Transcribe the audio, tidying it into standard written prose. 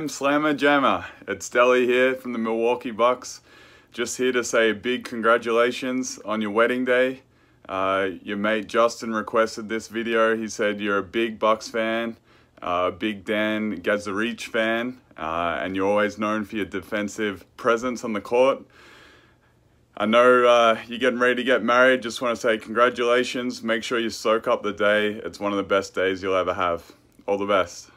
am Slammer Jammer. It's Deli here from the Milwaukee Bucks. Just here to say a big congratulations on your wedding day. Your mate Justin requested this video. He said you're a big Bucks fan, big Dan Gazzarich fan, and you're always known for your defensive presence on the court. I know you're getting ready to get married. Just want to say congratulations. Make sure you soak up the day. It's one of the best days you'll ever have. All the best.